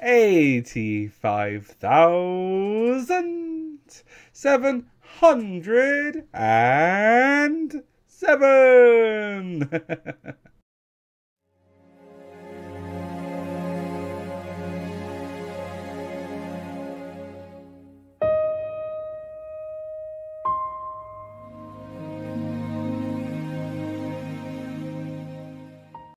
85,707.